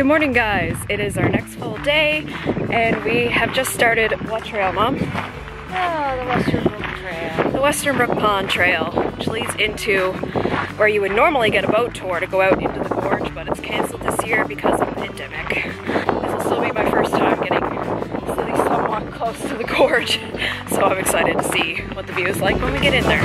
Good morning, guys. It is our next full day, and we have just started what trail, Mom? Oh, the Western Brook Trail. The Western Brook Pond Trail, which leads into where you would normally get a boat tour to go out into the gorge, but it's canceled this year because of the pandemic. This will still be my first time getting really somewhat close to the gorge, so I'm excited to see what the view is like when we get in there.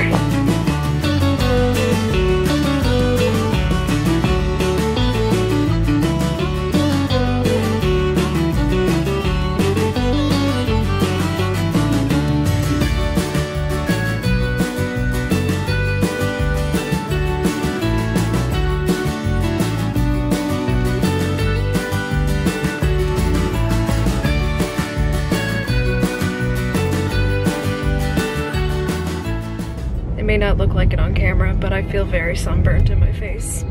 May not look like it on camera, but I feel very sunburnt in my face.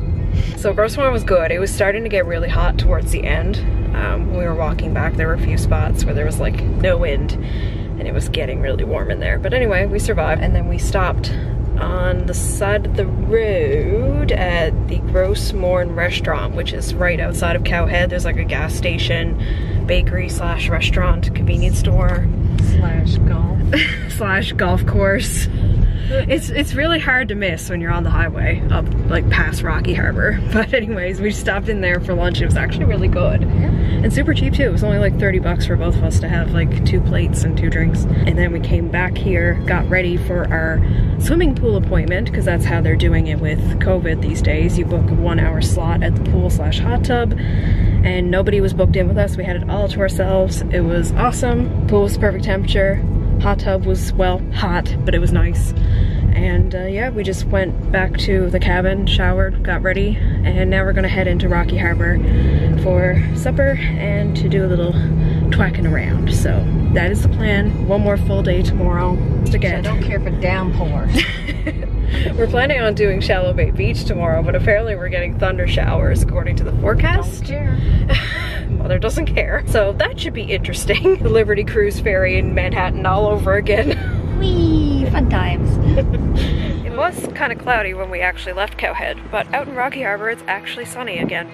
So Gros Morne was good. It was starting to get really hot towards the end. When we were walking back, there were a few spots where there was like no wind and it was getting really warm in there. But anyway, we survived, and then we stopped on the side of the road at the Gros Morne Restaurant, which is right outside of Cowhead. There's like a gas station, bakery slash restaurant, convenience store. Slash golf. Slash golf course. It's really hard to miss when you're on the highway up like past Rocky Harbour. But anyways, we stopped in there for lunch. It was actually really good. Yeah. And super cheap too. It was only like 30 bucks for both of us to have like 2 plates and 2 drinks. And then we came back here, got ready for our swimming pool appointment, because that's how they're doing it with COVID these days. You book a 1-hour slot at the pool slash hot tub, and nobody was booked in with us. We had it all to ourselves. It was awesome. Pool was perfect temperature. Hot tub was, well, hot, but it was nice. And yeah, we just went back to the cabin, showered, got ready, and now we're gonna head into Rocky Harbour for supper and to do a little twacking around. So that is the plan. One more full day tomorrow. Again, so I don't care for downpours. We're planning on doing Shallow Bay Beach tomorrow, but apparently we're getting thunder showers according to the forecast. Don't care. Mother doesn't care. So that should be interesting. The Liberty Cruise ferry in Manhattan all over again. Whee! Fun times. It was kind of cloudy when we actually left Cowhead, but out in Rocky Harbour it's actually sunny again.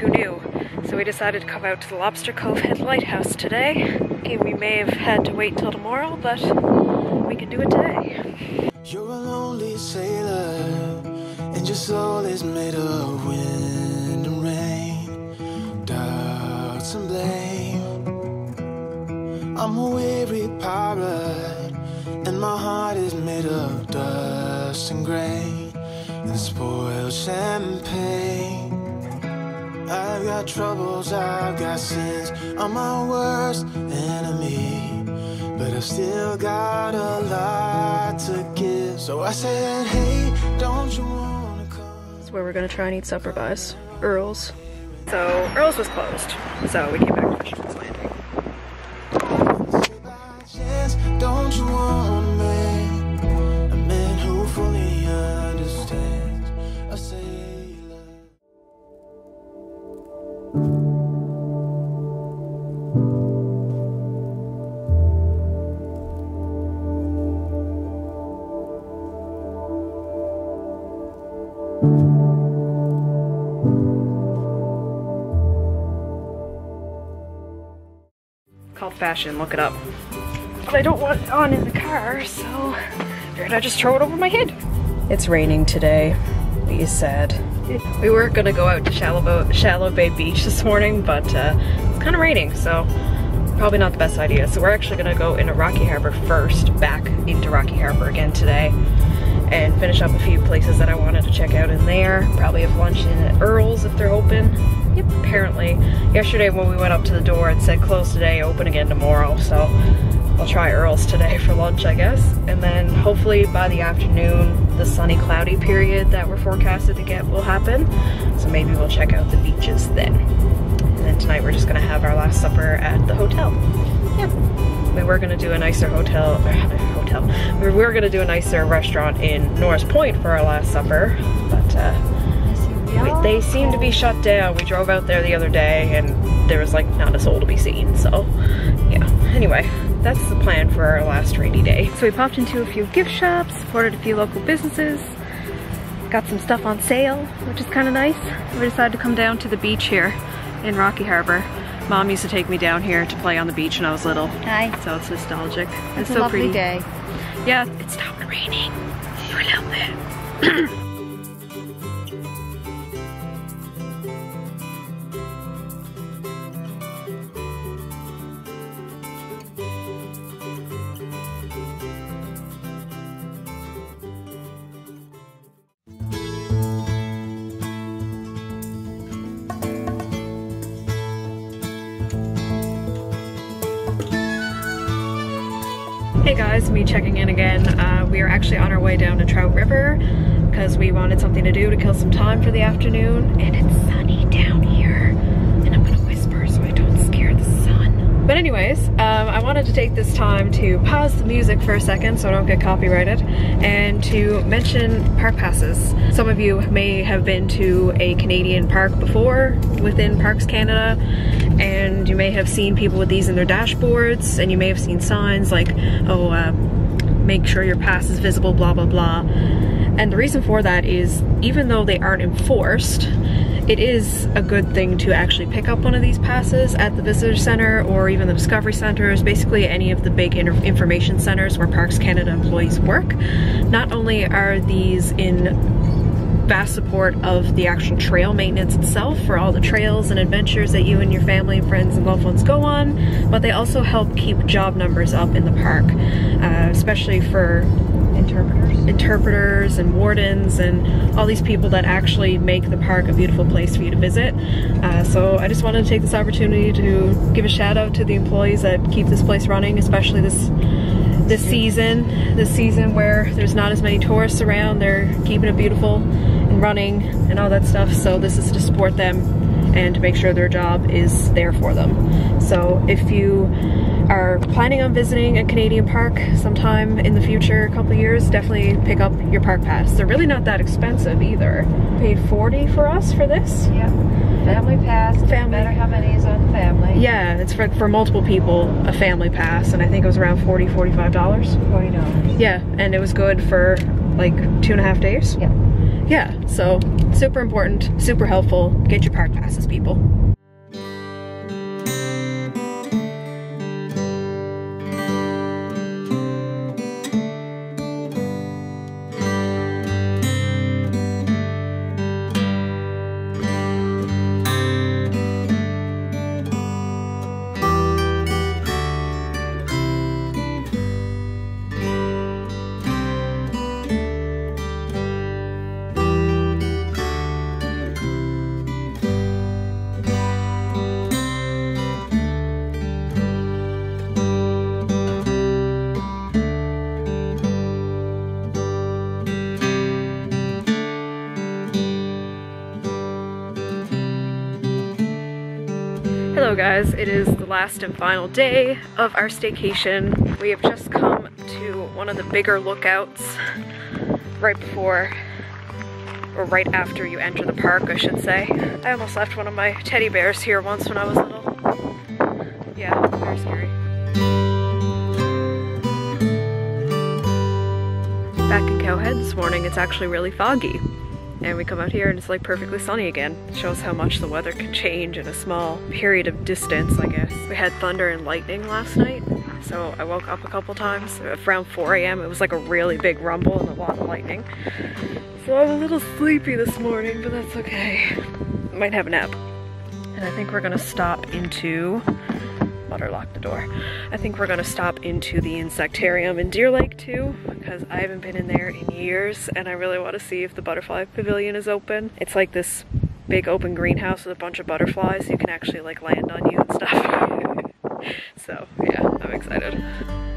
Who knew? So we decided to come out to the Lobster Cove Head Lighthouse today. Okay, we may have had to wait till tomorrow, but we can do it today. You're a lonely sailor, and your soul is made of wind and rain, doubts and blame. I'm a weary pirate, and my heart is made of dust and grain, and spoiled champagne. I've got troubles, I've got sins, I'm my worst enemy. But I've still got a lot to give. So I said, hey, don't you wanna come? That's where we're gonna try and eat supper, guys. Earl's. So Earl's was closed, so we came back to Fisherman's Landing. Don't you want a man who fully understands? I say. Called fashion, look it up. But I don't want it on in the car, so I just throw it over my head. It's raining today. It is sad. We were gonna go out to Shallow Bay Beach this morning, but it's kind of raining, so probably not the best idea. So we're actually gonna go into Rocky Harbour first, back into Rocky Harbour again today, and finish up a few places that I wanted to check out in there. Probably have lunch in at Earl's if they're open. Yep, apparently. Yesterday when we went up to the door it said close today, open again tomorrow, so I'll try Earl's today for lunch, I guess. And then hopefully by the afternoon the sunny cloudy period that we're forecasted to get will happen, so maybe we'll check out the beaches then. And then tonight we're just gonna have our last supper at the hotel. Yep. We were gonna do a nicer nicer restaurant in Norris Point for our last supper, but they seem to be shut down. We drove out there the other day and there was like not a soul to be seen, so yeah. Anyway, that's the plan for our last rainy day. So we popped into a few gift shops, supported a few local businesses, got some stuff on sale, which is kind of nice. We decided to come down to the beach here. in Rocky Harbour. Mom used to take me down here to play on the beach when I was little. Hi. So it's nostalgic. It's so pretty. It's a lovely day. Yeah, it stopped raining for a little bit. Hey guys, me checking in again. We are actually on our way down to Trout River because we wanted something to do to kill some time for the afternoon, and it's sunny down here and I'm gonna whisper so I don't scare the sun. But anyways, I wanted to take this time to pause the music for a second so I don't get copyrighted and to mention park passes. Some of you may have been to a Canadian park before within Parks Canada, and you may have seen people with these in their dashboards, and you may have seen signs like, oh, make sure your pass is visible, blah, blah, blah. And the reason for that is, even though they aren't enforced, it is a good thing to actually pick up one of these passes at the visitor center or even the discovery centers, basically any of the big information centers where Parks Canada employees work. Not only are these in vast support of the actual trail maintenance itself for all the trails and adventures that you and your family and friends and loved ones go on, but they also help keep job numbers up in the park, especially for interpreters and wardens and all these people that actually make the park a beautiful place for you to visit. So I just wanted to take this opportunity to give a shout out to the employees that keep this place running, especially this season where there's not as many tourists around. They're keeping it beautiful and running and all that stuff, so this is to support them and to make sure their job is there for them. So if you are planning on visiting a Canadian park sometime in the future, a couple years, definitely pick up your park pass. They're really not that expensive either. Paid $40 for us for this. Yeah, family pass. Family. No matter how many is on the family. Yeah, it's for multiple people, a family pass, and I think it was around $40, $45. $40. Yeah, and it was good for like 2.5 days. Yeah. Yeah, so super important, super helpful. Get your park passes, people. Hello guys, it is the last and final day of our staycation. We have just come to one of the bigger lookouts right before, or right after you enter the park, I should say. I almost left one of my teddy bears here once when I was little. Yeah, very scary. Back in Cowhead this morning, it's actually really foggy. And we come out here and it's like perfectly sunny again. It shows how much the weather can change in a small period of distance, I guess. We had thunder and lightning last night, so I woke up a couple times. Around 4 a.m. it was like a really big rumble and a lot of lightning. So I'm a little sleepy this morning, but that's okay. Might have a nap. And I think we're gonna stop into... Mother locked the door. I think we're gonna stop into the Insectarium in Deer Lake too, because I haven't been in there in years and I really want to see if the butterfly pavilion is open. It's like this big open greenhouse with a bunch of butterflies. You can actually like land on you and stuff. So yeah, I'm excited.